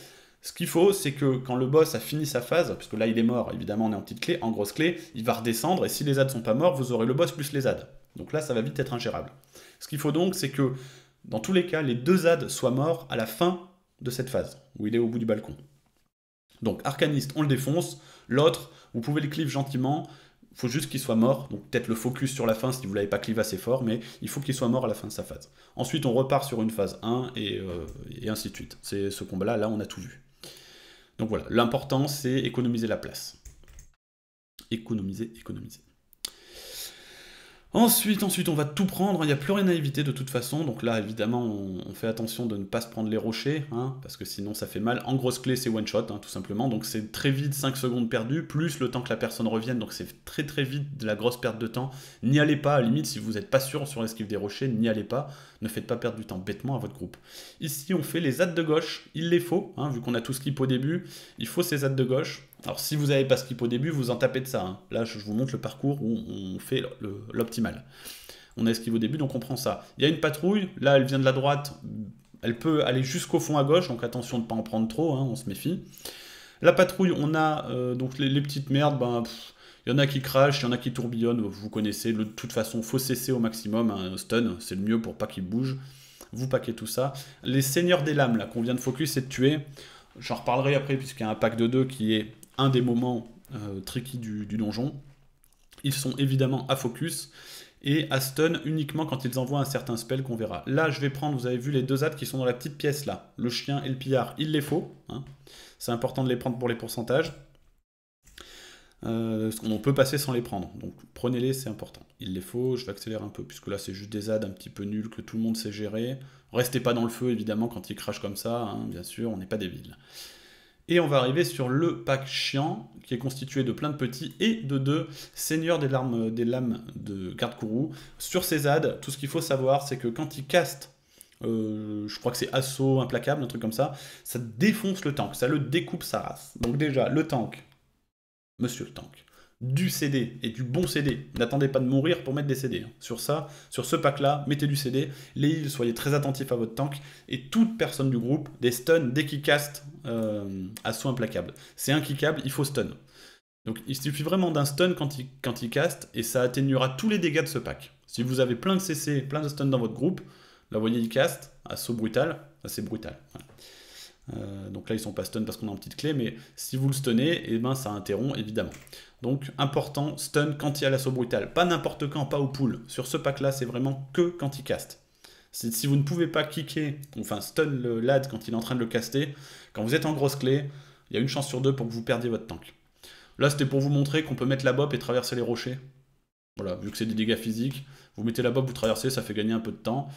Ce qu'il faut, c'est que quand le boss a fini sa phase, parce que là il est mort, évidemment on est en petite clé, en grosse clé, il va redescendre et si les adds sont pas morts, vous aurez le boss plus les adds. Donc là, ça va vite être ingérable. Ce qu'il faut donc, c'est que dans tous les cas, les deux adds soient morts à la fin de cette phase, où il est au bout du balcon. Donc, arcaniste, on le défonce. L'autre, vous pouvez le cleave gentiment. Il faut juste qu'il soit mort. Donc, peut-être le focus sur la fin, si vous ne l'avez pas cleave assez fort, mais il faut qu'il soit mort à la fin de sa phase. Ensuite, on repart sur une phase 1, et ainsi de suite. C'est ce combat-là, là, on a tout vu. Donc, voilà. L'important, c'est économiser la place. Économiser, économiser. Ensuite, on va tout prendre, il n'y a plus rien à éviter de toute façon, donc là, évidemment, on fait attention de ne pas se prendre les rochers, hein, parce que sinon ça fait mal. En grosse clé, c'est one shot, hein, tout simplement, donc c'est très vite 5 secondes perdues, plus le temps que la personne revienne, donc c'est très très vite de la grosse perte de temps. N'y allez pas, à la limite, si vous n'êtes pas sûr sur l'esquive des rochers, n'y allez pas, ne faites pas perdre du temps bêtement à votre groupe. Ici, on fait les adds de gauche, il les faut, hein, vu qu'on a tout skip au début, il faut ces adds de gauche. Alors si vous n'avez pas skip au début, vous en tapez de ça. Hein. Là, je vous montre le parcours où on fait l'optimal. On a esquive au début, donc on prend ça. Il y a une patrouille, là elle vient de la droite, elle peut aller jusqu'au fond à gauche, donc attention de ne pas en prendre trop, hein, on se méfie. La patrouille, on a donc les petites merdes, ben, il y en a qui crachent, il y en a qui tourbillonnent, vous connaissez. De toute façon, il faut cesser au maximum, hein, stun, c'est le mieux pour pas qu'ils bougent. Vous paquez tout ça. Les seigneurs des lames, là, qu'on vient de focus et de tuer, j'en reparlerai après, puisqu'il y a un pack de 2 qui est... un des moments tricky du donjon. Ils sont évidemment à focus et à stun uniquement quand ils envoient un certain spell qu'on verra. Là, je vais prendre, vous avez vu les deux adds qui sont dans la petite pièce là, le chien et le pillard, il les faut. Hein. C'est important de les prendre pour les pourcentages. On peut passer sans les prendre, donc prenez-les, c'est important. Il les faut, je vais accélérer un peu, puisque là c'est juste des adds un petit peu nuls que tout le monde sait gérer. Restez pas dans le feu évidemment quand ils crachent comme ça, hein, bien sûr, on n'est pas débiles. Et on va arriver sur le pack chiant, qui est constitué de plein de petits et de deux seigneurs des lames de garde-courroux. Sur ces adds, tout ce qu'il faut savoir, c'est que quand ils castent, je crois que c'est Assaut implacable, un truc comme ça, ça défonce le tank, ça le découpe sa race. Donc déjà, le tank, monsieur le tank, du CD et du bon CD. N'attendez pas de mourir pour mettre des CD. Sur ça, sur ce pack-là, mettez du CD, les heals, soyez très attentifs à votre tank, et toute personne du groupe, des stuns dès qu'il caste Assaut implacable. C'est inkickable, il faut stun. Donc il suffit vraiment d'un stun quand il caste, et ça atténuera tous les dégâts de ce pack. Si vous avez plein de CC, plein de stuns dans votre groupe, là vous voyez il caste, Assaut brutal, ça c'est brutal. Voilà. Donc là ils sont pas stun parce qu'on a une petite clé, mais si vous le stunnez, et ben ça interrompt évidemment. Donc important, stun quand il y a l'Assaut brutal, pas n'importe quand, pas au pool. Sur ce pack là c'est vraiment que quand il caste. Si vous ne pouvez pas kicker, enfin stun le lad quand il est en train de le caster, quand vous êtes en grosse clé, il y a une chance sur deux pour que vous perdiez votre tank. Là c'était pour vous montrer qu'on peut mettre la bop et traverser les rochers. Voilà, vu que c'est des dégâts physiques, vous mettez la bop, vous traversez, ça fait gagner un peu de temps.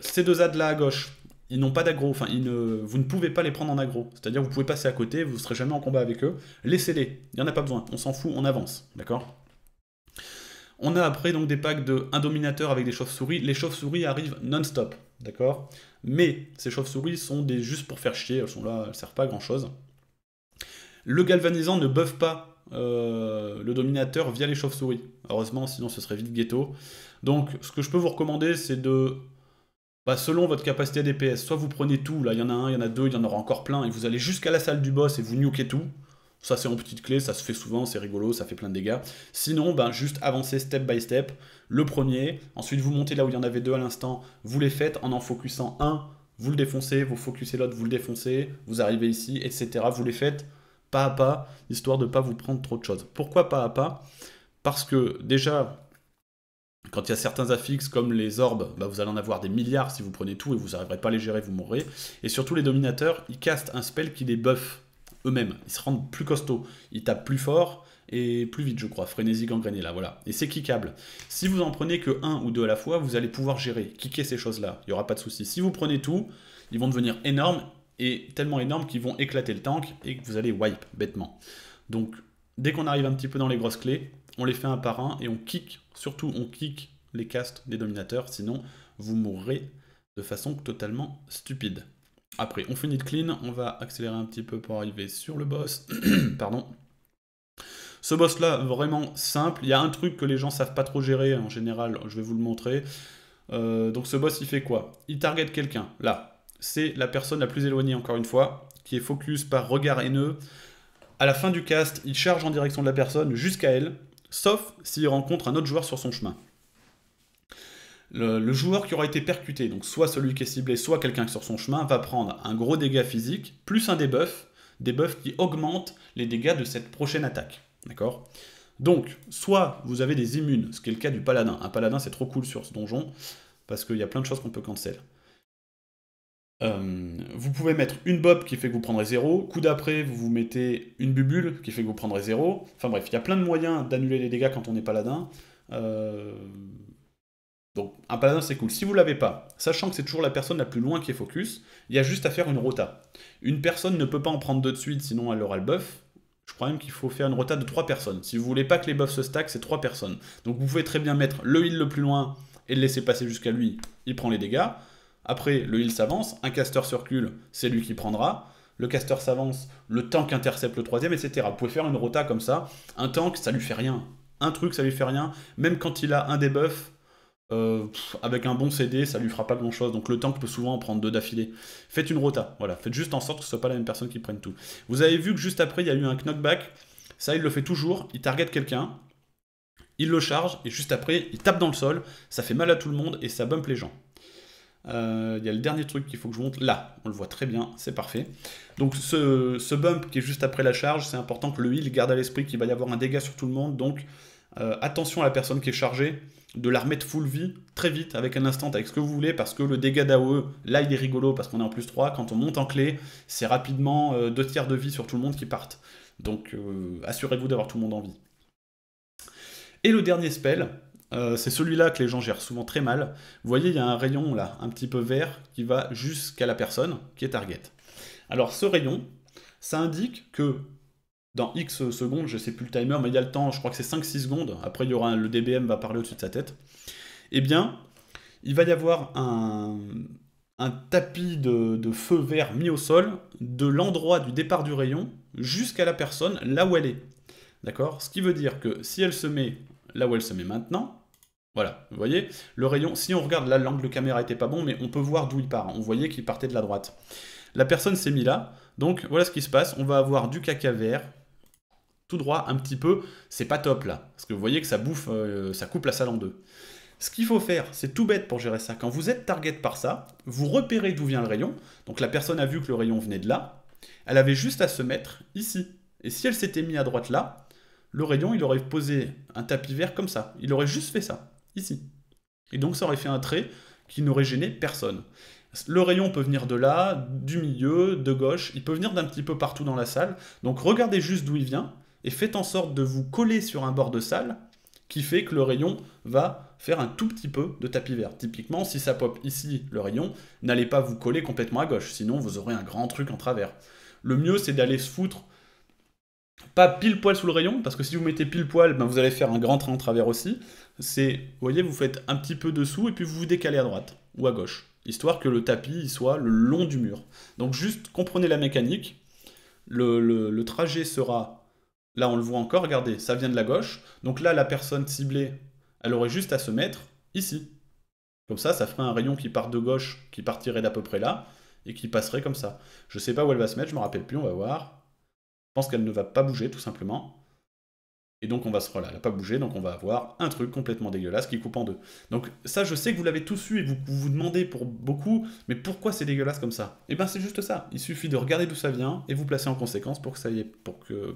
Ces deux adds là à gauche, ils n'ont pas d'aggro, enfin vous ne pouvez pas les prendre en aggro, c'est-à-dire vous pouvez passer à côté, vous ne serez jamais en combat avec eux, laissez-les, il n'y en a pas besoin, on s'en fout, on avance, d'accord. On a après donc des packs de un dominateur avec des chauves-souris, les chauves-souris arrivent non-stop, d'accord, mais ces chauves-souris sont des juste pour faire chier, elles sont là, elles ne servent pas à grand-chose. Le galvanisant ne buff pas le dominateur via les chauves-souris, heureusement, sinon ce serait vite ghetto. Donc ce que je peux vous recommander c'est de... selon votre capacité à DPS, soit vous prenez tout, là il y en a un, il y en a deux, il y en aura encore plein, et vous allez jusqu'à la salle du boss et vous nuquez tout. Ça c'est en petite clé, ça se fait souvent, c'est rigolo, ça fait plein de dégâts. Sinon, ben, juste avancer step by step, le premier, ensuite vous montez là où il y en avait deux à l'instant, vous les faites en focusant un, vous le défoncez, vous focussez l'autre, vous le défoncez, vous arrivez ici, etc. Vous les faites pas à pas, histoire de ne pas vous prendre trop de choses. Pourquoi pas à pas? Parce que déjà... quand il y a certains affixes comme les orbes, bah vous allez en avoir des milliards si vous prenez tout et vous n'arriverez pas à les gérer, vous mourrez. Et surtout les dominateurs, ils castent un spell qui les buff eux-mêmes. Ils se rendent plus costauds, ils tapent plus fort et plus vite je crois. Frénésie gangrenée là, voilà. Et c'est kickable. Si vous en prenez que un ou deux à la fois, vous allez pouvoir gérer, kicker ces choses-là. Il n'y aura pas de souci. Si vous prenez tout, ils vont devenir énormes et tellement énormes qu'ils vont éclater le tank et que vous allez wipe bêtement. Donc dès qu'on arrive un petit peu dans les grosses clés, on les fait un par un et on kick, surtout on kick les castes des dominateurs, sinon vous mourrez de façon totalement stupide. Après, on finit de clean, on va accélérer un petit peu pour arriver sur le boss. Pardon. Ce boss là, vraiment simple, il y a un truc que les gens savent pas trop gérer en général, je vais vous le montrer. Donc ce boss il fait quoi? Il target quelqu'un, là, c'est la personne la plus éloignée encore une fois, qui est focus par regard haineux. À la fin du cast, il charge en direction de la personne jusqu'à elle, sauf s'il rencontre un autre joueur sur son chemin. Le joueur qui aura été percuté, donc soit celui qui est ciblé, soit quelqu'un qui est sur son chemin, va prendre un gros dégât physique, plus un debuff, qui augmente les dégâts de cette prochaine attaque. D'accord ? Donc, soit vous avez des immunes, ce qui est le cas du paladin. Un paladin, c'est trop cool sur ce donjon, parce qu'il y a plein de choses qu'on peut cancel. Vous pouvez mettre une bop qui fait que vous prendrez 0, coup d'après vous vous mettez une bubule qui fait que vous prendrez 0, enfin bref, il y a plein de moyens d'annuler les dégâts quand on est paladin. Donc un paladin c'est cool. Si vous l'avez pas, sachant que c'est toujours la personne la plus loin qui est focus, il y a juste à faire une rota. Une personne ne peut pas en prendre deux de suite sinon elle aura le buff. Je crois même qu'il faut faire une rota de 3 personnes. Si vous voulez pas que les buffs se stackent, c'est 3 personnes. Donc vous pouvez très bien mettre le heal le plus loin et le laisser passer jusqu'à lui, il prend les dégâts. Après, le heal s'avance, un caster circule, c'est lui qui prendra. Le caster s'avance, le tank intercepte le troisième, etc. Vous pouvez faire une rota comme ça. Un tank, ça lui fait rien. Un truc, ça lui fait rien. Même quand il a un debuff, avec un bon CD, ça lui fera pas grand-chose. Donc le tank peut souvent en prendre deux d'affilée. Faites une rota, voilà. Faites juste en sorte que ce soit pas la même personne qui prenne tout. Vous avez vu que juste après, il y a eu un knockback. Ça, il le fait toujours. Il target quelqu'un, il le charge, et juste après, il tape dans le sol. Ça fait mal à tout le monde et ça bump les gens. Y a le dernier truc qu'il faut que je monte, là, on le voit très bien, c'est parfait. Donc ce bump qui est juste après la charge, c'est important que le heal garde à l'esprit qu'il va y avoir un dégât sur tout le monde, donc attention à la personne qui est chargée, de la remettre full vie, très vite, avec un instant, avec ce que vous voulez, parce que le dégât d'AOE, là il est rigolo parce qu'on est en +3, quand on monte en clé, c'est rapidement 2 tiers de vie sur tout le monde qui partent. Donc assurez-vous d'avoir tout le monde en vie. Et le dernier spell, c'est celui-là que les gens gèrent souvent très mal. Vous voyez, il y a un rayon là, un petit peu vert, qui va jusqu'à la personne qui est target. Alors ce rayon, ça indique que dans X secondes, je ne sais plus le timer, mais il y a le temps, je crois que c'est 5-6 secondes, après il y aura le DBM va parler au-dessus de sa tête, eh bien, il va y avoir un tapis de feu vert mis au sol, de l'endroit du départ du rayon jusqu'à la personne, là où elle est. D'accord? Ce qui veut dire que si elle se met là où elle se met maintenant, voilà, vous voyez, le rayon, si on regarde, là l'angle de caméra n'était pas bon, mais on peut voir d'où il part, on voyait qu'il partait de la droite. La personne s'est mise là, donc voilà ce qui se passe, on va avoir du caca vert, tout droit, un petit peu, c'est pas top là, parce que vous voyez que ça bouffe, ça coupe la salle en deux. Ce qu'il faut faire, c'est tout bête pour gérer ça, quand vous êtes target par ça, vous repérez d'où vient le rayon, donc la personne a vu que le rayon venait de là, elle avait juste à se mettre ici, et si elle s'était mise à droite là, le rayon, il aurait posé un tapis vert comme ça, il aurait juste fait ça, ici. Et donc ça aurait fait un trait qui n'aurait gêné personne. Le rayon peut venir de là, du milieu, de gauche, il peut venir d'un petit peu partout dans la salle, donc regardez juste d'où il vient, et faites en sorte de vous coller sur un bord de salle qui fait que le rayon va faire un tout petit peu de tapis vert. Typiquement, si ça pop ici le rayon, n'allez pas vous coller complètement à gauche, sinon vous aurez un grand truc en travers. Le mieux, c'est d'aller se foutre pas pile poil sous le rayon, parce que si vous mettez pile poil, ben vous allez faire un grand train en travers aussi. C'est, vous voyez, vous faites un petit peu dessous et puis vous vous décalez à droite ou à gauche, histoire que le tapis il soit le long du mur. Donc juste comprenez la mécanique, le trajet sera... Là, on le voit encore, regardez, ça vient de la gauche. Donc là, la personne ciblée, elle aurait juste à se mettre ici. Comme ça, ça ferait un rayon qui part de gauche, qui partirait d'à peu près là, et qui passerait comme ça. Je ne sais pas où elle va se mettre, je ne me rappelle plus, on va voir. Je pense qu'elle ne va pas bouger, tout simplement. Et donc, on va se... Voilà, elle n'a pas bougé, donc on va avoir un truc complètement dégueulasse qui coupe en deux. Donc ça, je sais que vous l'avez tous eu, et vous vous demandez pour beaucoup, mais pourquoi c'est dégueulasse comme ça? Eh bien, c'est juste ça. Il suffit de regarder d'où ça vient, et vous placer en conséquence pour que ça, pour que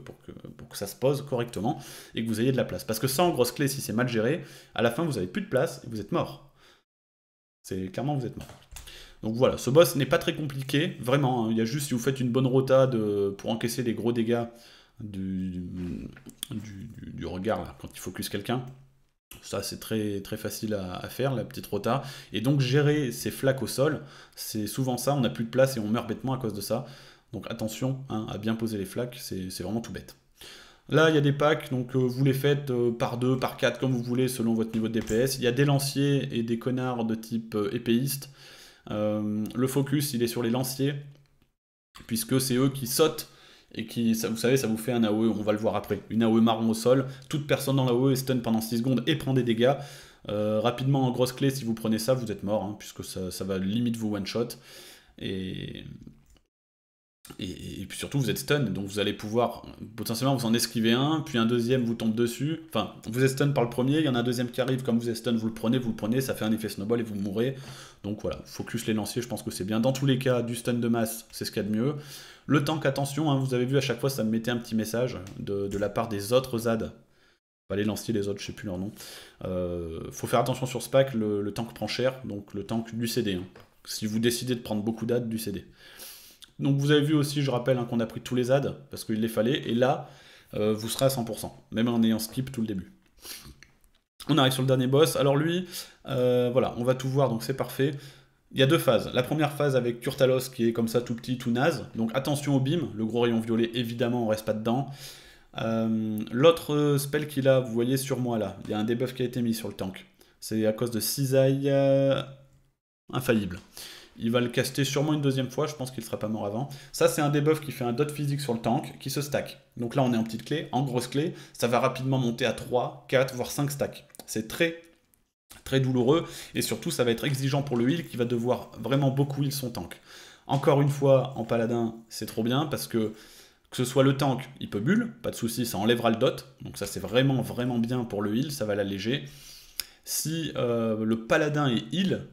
ça se pose correctement, et que vous ayez de la place. Parce que ça, en grosse clé, si c'est mal géré, à la fin, vous n'avez plus de place, et vous êtes mort. C'est clairement, vous êtes mort. Donc voilà, ce boss n'est pas très compliqué, vraiment. Hein. Il y a juste, si vous faites une bonne rota pour encaisser des gros dégâts, du regard là, quand il focus quelqu'un, ça c'est très, très facile à faire, la petite rota, et donc gérer ces flaques au sol, c'est souvent ça, on n'a plus de place et on meurt bêtement à cause de ça, donc attention hein, à bien poser les flaques, c'est vraiment tout bête. Là il y a des packs, donc vous les faites par 2, par 4, comme vous voulez, selon votre niveau de DPS. Il y a des lanciers et des connards de type épéiste. Le focus il est sur les lanciers, puisque c'est eux qui sautent, et qui, ça, vous savez, ça vous fait un AOE, on va le voir après, une AOE marron au sol, toute personne dans l'AOE est stun pendant 6 secondes et prend des dégâts, rapidement en grosse clé, si vous prenez ça, vous êtes mort, hein, puisque ça va limite vous one-shot, et puis surtout vous êtes stun, donc vous allez pouvoir, potentiellement vous en esquivez un, puis un deuxième vous tombe dessus, enfin, vous êtes stun par le premier, il y en a un deuxième qui arrive, comme vous êtes stun, vous le prenez, ça fait un effet snowball et vous mourrez, donc voilà, focus les lanciers, je pense que c'est bien, dans tous les cas, du stun de masse, c'est ce qu'il y a de mieux. Le tank, attention, hein, vous avez vu à chaque fois, ça me mettait un petit message de la part des autres ZAD. Pas les lanciers, les autres, je sais plus leur nom. Faut faire attention sur ce pack, le tank prend cher, donc le tank du CD. Hein. Si vous décidez de prendre beaucoup d'AD, du CD. Donc vous avez vu aussi, je rappelle, hein, qu'on a pris tous les ZAD, parce qu'il les fallait, et là, vous serez à 100%, même en ayant skip tout le début. On arrive sur le dernier boss, alors lui, voilà, on va tout voir, donc c'est parfait. Il y a deux phases. La première phase avec Kurtalos qui est comme ça tout petit, tout naze. Donc attention au BIM, le gros rayon violet, évidemment, on reste pas dedans. L'autre spell qu'il a, vous voyez sur moi là, il y a un debuff qui a été mis sur le tank. C'est à cause de Cisaille infaillible. Il va le caster sûrement une deuxième fois, je pense qu'il ne sera pas mort avant. Ça c'est un debuff qui fait un dot physique sur le tank, qui se stack. Donc là on est en petite clé, en grosse clé, ça va rapidement monter à 3, 4, voire 5 stacks. C'est très... très douloureux, et surtout ça va être exigeant pour le heal qui va devoir vraiment beaucoup heal son tank. Encore une fois, en paladin, c'est trop bien, parce que ce soit le tank, il peut bulle, pas de souci, ça enlèvera le dot, donc ça c'est vraiment vraiment bien pour le heal, ça va l'alléger. Si le paladin est heal,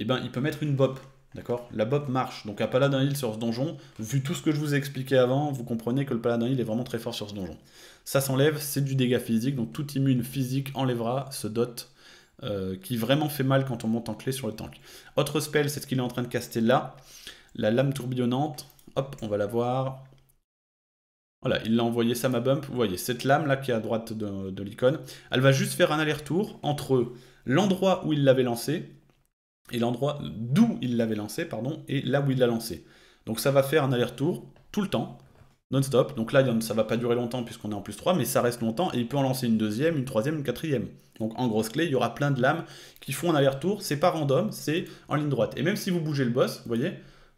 eh ben, il peut mettre une bop, d'accord? La bop marche, donc un paladin heal sur ce donjon, vu tout ce que je vous ai expliqué avant, vous comprenez que le paladin heal est vraiment très fort sur ce donjon. Ça s'enlève, c'est du dégât physique, donc toute immune physique enlèvera ce dot, qui vraiment fait mal quand on monte en clé sur le tank. Autre spell, c'est ce qu'il est en train de caster là, la lame tourbillonnante, hop, on va la voir, Voilà, il l'a envoyé ça ma bump. Vous voyez, cette lame là qui est à droite de l'icône, elle va juste faire un aller-retour entre l'endroit où il l'avait lancé et l'endroit d'où il l'avait lancé, pardon, et là où il l'a lancé. Donc ça va faire un aller-retour tout le temps, non-stop. Donc là, ça va pas durer longtemps puisqu'on est en +3, mais ça reste longtemps et il peut en lancer une deuxième, une troisième, une quatrième. Donc en grosse clé, il y aura plein de lames qui font un aller-retour. C'est pas random, c'est en ligne droite. Et même si vous bougez le boss, vous voyez,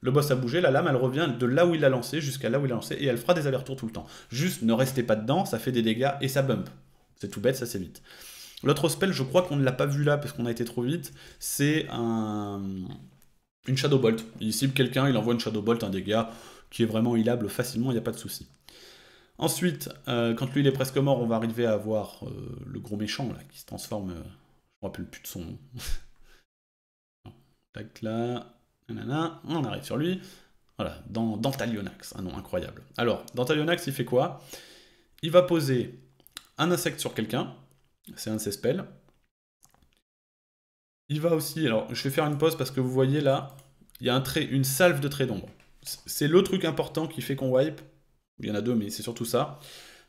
le boss a bougé, la lame, elle revient de là où il l'a lancé jusqu'à là où il l'a lancé et elle fera des allers-retours tout le temps. Juste, ne restez pas dedans, ça fait des dégâts et ça bump. C'est tout bête, ça c'est vite. L'autre spell, je crois qu'on ne l'a pas vu là parce qu'on a été trop vite, c'est une Shadow Bolt. Il cible quelqu'un, il envoie une Shadow Bolt, un dégât qui est vraiment healable facilement, il n'y a pas de souci. Ensuite, quand lui il est presque mort, on va arriver à avoir le gros méchant là, qui se transforme, je ne me rappelle plus de son nom. Tac là, nanana, on arrive sur lui. Voilà, dans Dentalionax, un nom incroyable. Alors, Dentalionax il fait quoi? Il va poser un insecte sur quelqu'un. C'est un de ses spells. Il va aussi... Alors, je vais faire une pause parce que vous voyez là, il y a un trait, une salve de traits d'ombre. C'est le truc important qui fait qu'on wipe. Il y en a deux, mais c'est surtout ça.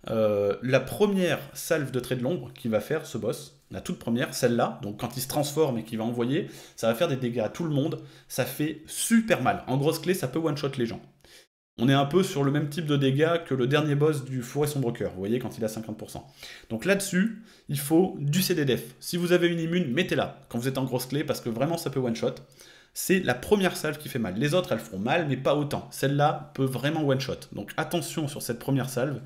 La première salve de traits de l'ombre qui va faire ce boss, la toute première, celle-là, donc quand il se transforme et qu'il va envoyer, ça va faire des dégâts à tout le monde. Ça fait super mal. En grosse clé, ça peut one-shot les gens. On est un peu sur le même type de dégâts que le dernier boss du Fourberie Sombre-Cœur, vous voyez, quand il a 50%. Donc là-dessus, il faut du CDDF. Si vous avez une immune, mettez-la quand vous êtes en grosse clé, parce que vraiment, ça peut one-shot. C'est la première salve qui fait mal. Les autres, elles font mal, mais pas autant. Celle-là peut vraiment one-shot. Donc attention sur cette première salve,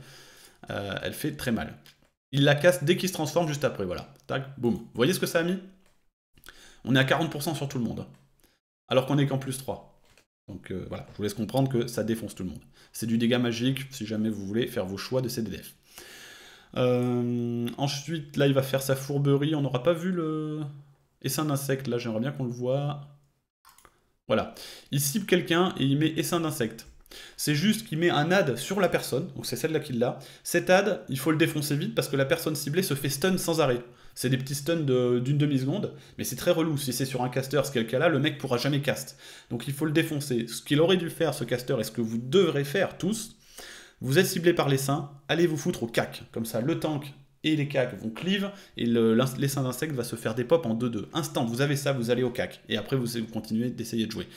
elle fait très mal. Il la casse dès qu'il se transforme juste après, voilà. Tac, boum. Vous voyez ce que ça a mis? On est à 40% sur tout le monde, alors qu'on est qu'en +3. Donc voilà, je vous laisse comprendre que ça défonce tout le monde. C'est du dégât magique, si jamais vous voulez faire vos choix de CDDF. Ensuite, là, il va faire sa fourberie. On n'aura pas vu le Essaim d'insecte. Là, j'aimerais bien qu'on le voit. Voilà. Il cible quelqu'un et il met Essaim d'insecte. C'est juste qu'il met un ad sur la personne. Donc c'est celle-là qu'il l'a. Cet ad, il faut le défoncer vite parce que la personne ciblée se fait stun sans arrêt. C'est des petits stuns d'une demi-seconde, mais c'est très relou. Si c'est sur un caster, ce qu'est le cas là, le mec pourra jamais cast. Donc il faut le défoncer. Ce qu'il aurait dû faire, ce caster, et ce que vous devrez faire tous, vous êtes ciblé par l'essaim, allez vous foutre au cac. Comme ça, le tank et les cacs vont cleave, et l'essaim d'insecte va se faire des pops en 2-2. Instant, vous avez ça, vous allez au cac. Et après, vous continuez d'essayer de jouer.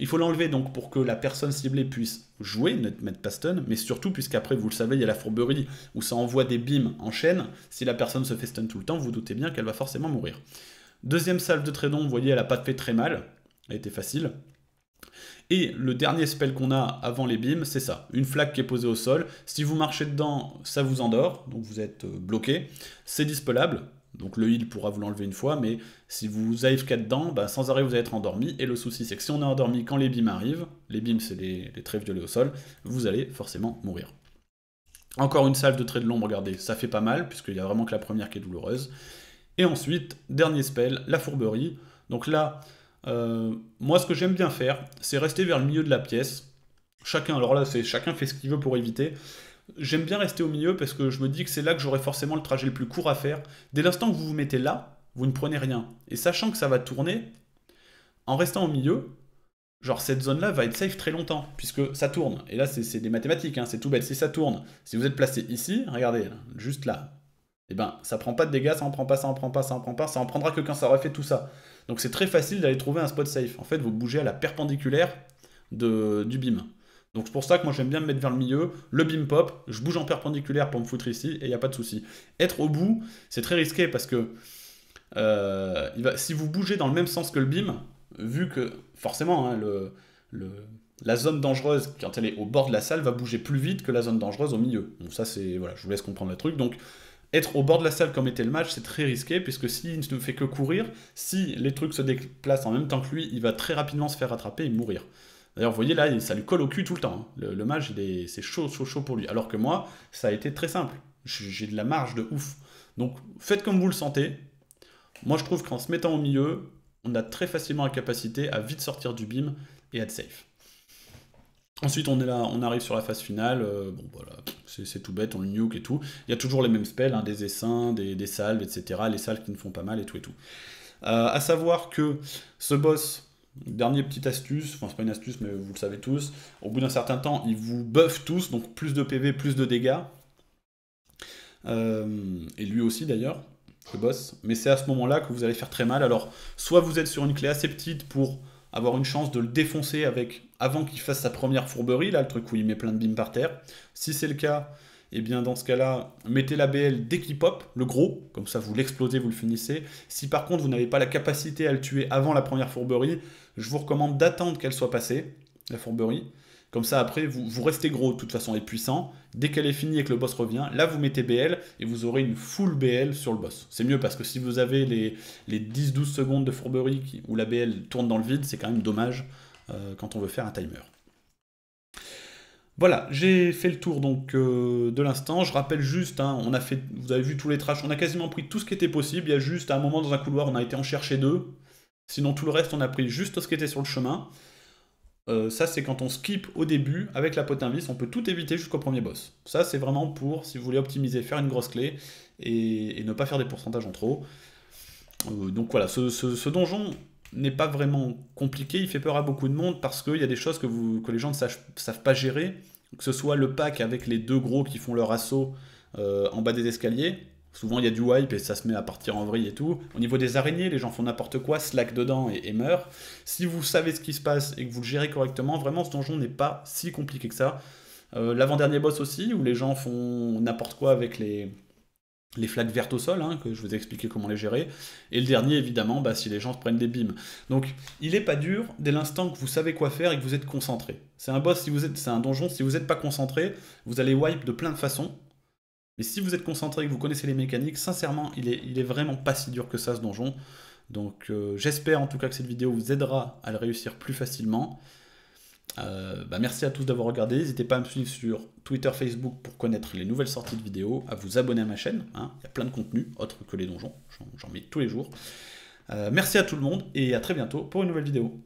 Il faut l'enlever donc pour que la personne ciblée puisse jouer, ne mettre pas stun, mais surtout puisqu'après, vous le savez, il y a la fourberie où ça envoie des beams en chaîne. Si la personne se fait stun tout le temps, vous, vous doutez bien qu'elle va forcément mourir. Deuxième salve de traits d'ombre, vous voyez, elle n'a pas fait très mal, elle était facile. Et le dernier spell qu'on a avant les beams, c'est ça, une flaque qui est posée au sol. Si vous marchez dedans, ça vous endort, donc vous êtes bloqué, c'est dispellable. Donc le heal pourra vous l'enlever une fois, mais si vous AFK dedans, bah, sans arrêt vous allez être endormi. Et le souci c'est que si on est endormi quand les beams arrivent, les beams c'est les traits violets au sol, vous allez forcément mourir. Encore une salve de traits de l'ombre, regardez, ça fait pas mal, puisqu'il n'y a vraiment que la première qui est douloureuse. Et ensuite, dernier spell, la fourberie. Donc là, moi ce que j'aime bien faire, c'est rester vers le milieu de la pièce. Chacun, alors là chacun fait ce qu'il veut pour éviter. J'aime bien rester au milieu parce que je me dis que c'est là que j'aurai forcément le trajet le plus court à faire. Dès l'instant que vous vous mettez là, vous ne prenez rien. Et sachant que ça va tourner, en restant au milieu, genre cette zone-là va être safe très longtemps, puisque ça tourne. Et là, c'est des mathématiques, hein, c'est tout bête. Si ça tourne, si vous êtes placé ici, regardez, juste là, et ben ça prend pas de dégâts, ça en prend pas, ça en prend pas, ça en prend pas, ça en prendra que quand ça aura fait tout ça. Donc c'est très facile d'aller trouver un spot safe. En fait, vous bougez à la perpendiculaire du beam. Donc c'est pour ça que moi j'aime bien me mettre vers le milieu, le beam pop, je bouge en perpendiculaire pour me foutre ici et il n'y a pas de souci. Être au bout, c'est très risqué parce que si vous bougez dans le même sens que le beam, vu que forcément hein, la zone dangereuse quand elle est au bord de la salle va bouger plus vite que la zone dangereuse au milieu. Donc ça c'est, voilà, je vous laisse comprendre le truc. Donc être au bord de la salle comme était le match, c'est très risqué puisque s'il ne fait que courir, si les trucs se déplacent en même temps que lui, il va très rapidement se faire rattraper et mourir. D'ailleurs, vous voyez là, ça lui colle au cul tout le temps. Le mage, c'est chaud, chaud, chaud pour lui. Alors que moi, ça a été très simple. J'ai de la marge de ouf. Donc, faites comme vous le sentez. Moi, je trouve qu'en se mettant au milieu, on a très facilement la capacité à vite sortir du beam et à être safe. Ensuite, on est là, on arrive sur la phase finale. Bon, voilà, c'est tout bête, on le nuke et tout. Il y a toujours les mêmes spells, hein, des essaims, des salves, etc. Les salves qui ne font pas mal et tout. À savoir que ce boss... Dernier petite astuce, enfin c'est pas une astuce mais vous le savez tous, au bout d'un certain temps ils vous buffent tous, donc plus de PV, plus de dégâts. Et lui aussi d'ailleurs, le boss. Mais c'est à ce moment là que vous allez faire très mal. Alors soit vous êtes sur une clé assez petite pour avoir une chance de le défoncer avec, avant qu'il fasse sa première fourberie, là le truc où il met plein de bim par terre. Si c'est le cas, et eh bien dans ce cas là, mettez la BL dès qu'il pop, le gros, comme ça vous l'explosez, vous le finissez. Si par contre vous n'avez pas la capacité à le tuer avant la première fourberie, je vous recommande d'attendre qu'elle soit passée, la fourberie. Comme ça après vous restez gros de toute façon et puissant. Dès qu'elle est finie et que le boss revient, là vous mettez BL et vous aurez une full BL sur le boss. C'est mieux parce que si vous avez les 10-12 secondes de fourberie où la BL tourne dans le vide, c'est quand même dommage quand on veut faire un timer. Voilà, j'ai fait le tour donc de l'instant. Je rappelle juste, hein, on a fait, vous avez vu tous les trashs, on a quasiment pris tout ce qui était possible. Il y a juste à un moment dans un couloir, on a été en chercher deux. Sinon tout le reste, on a pris juste ce qui était sur le chemin. Ça c'est quand on skip au début avec la potin vis, on peut tout éviter jusqu'au premier boss. Ça c'est vraiment pour, si vous voulez optimiser, faire une grosse clé et ne pas faire des pourcentages en trop. Donc voilà, ce donjon n'est pas vraiment compliqué, il fait peur à beaucoup de monde parce qu'il y a des choses que les gens ne savent pas gérer, que ce soit le pack avec les deux gros qui font leur assaut en bas des escaliers, souvent il y a du wipe et ça se met à partir en vrille et tout. Au niveau des araignées, les gens font n'importe quoi, slack dedans et meurent. Si vous savez ce qui se passe et que vous le gérez correctement, vraiment ce donjon n'est pas si compliqué que ça. L'avant-dernier boss aussi, où les gens font n'importe quoi avec les flaques vertes au sol, hein, que je vous ai expliqué comment les gérer, et le dernier évidemment, bah, si les gens se prennent des bims. Donc il n'est pas dur dès l'instant que vous savez quoi faire et que vous êtes concentré. C'est un boss, c'est un donjon, si vous n'êtes pas concentré, vous allez wipe de plein de façons, mais si vous êtes concentré et que vous connaissez les mécaniques, sincèrement, il est vraiment pas si dur que ça ce donjon. Donc j'espère en tout cas que cette vidéo vous aidera à le réussir plus facilement. Bah merci à tous d'avoir regardé, n'hésitez pas à me suivre sur Twitter, Facebook pour connaître les nouvelles sorties de vidéos, à vous abonner à ma chaîne, hein. Il y a plein de contenus autres que les donjons, j'en mets tous les jours. Merci à tout le monde et à très bientôt pour une nouvelle vidéo.